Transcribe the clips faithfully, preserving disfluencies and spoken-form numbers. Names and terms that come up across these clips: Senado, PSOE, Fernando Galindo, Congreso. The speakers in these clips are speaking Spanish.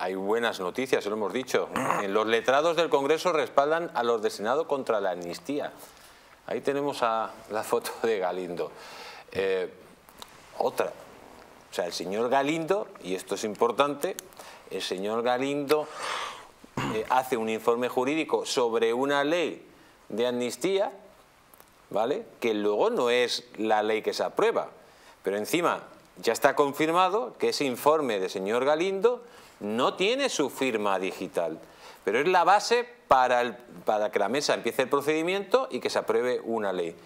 hay buenas noticias, se lo hemos dicho. Los letrados del Congreso respaldan a los del Senado contra la amnistía. Ahí tenemos a la foto de Galindo. Eh, otra. O sea, el señor Galindo, y esto es importante, el señor Galindo eh, hace un informe jurídico sobre una ley de amnistía, ¿vale? Que luego no es la ley que se aprueba. Pero encima ya está confirmado que ese informe del señor Galindo no tiene su firma digital. Pero es la base para, el, para que la mesa empiece el procedimiento y que se apruebe una ley.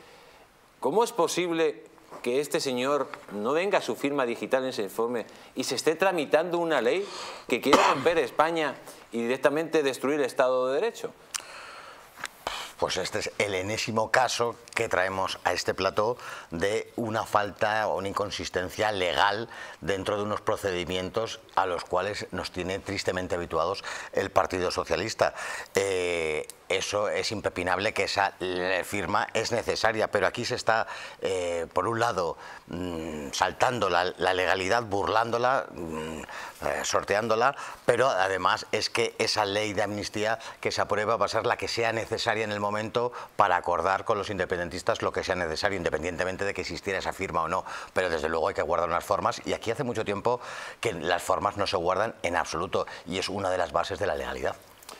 ¿Cómo es posible que este señor no venga su firma digital en ese informe y se esté tramitando una ley que quiere romper España y directamente destruir el Estado de Derecho? Pues este es el enésimo caso que traemos a este plató de una falta o una inconsistencia legal dentro de unos procedimientos a los cuales nos tiene tristemente habituados el Partido Socialista. Eh, eso es impepinable, que esa firma es necesaria, pero aquí se está, eh, por un lado, mmm, saltando la, la legalidad, burlándola, mmm, eh, sorteándola, pero además es que esa ley de amnistía que se aprueba va a ser la que sea necesaria en el momento para acordar con los independentistas lo que sea necesario, independientemente de que existiera esa firma o no, pero desde luego hay que guardar unas formas, y aquí hace mucho tiempo que las formas no se guardan en absoluto, y es una de las bases de la legalidad.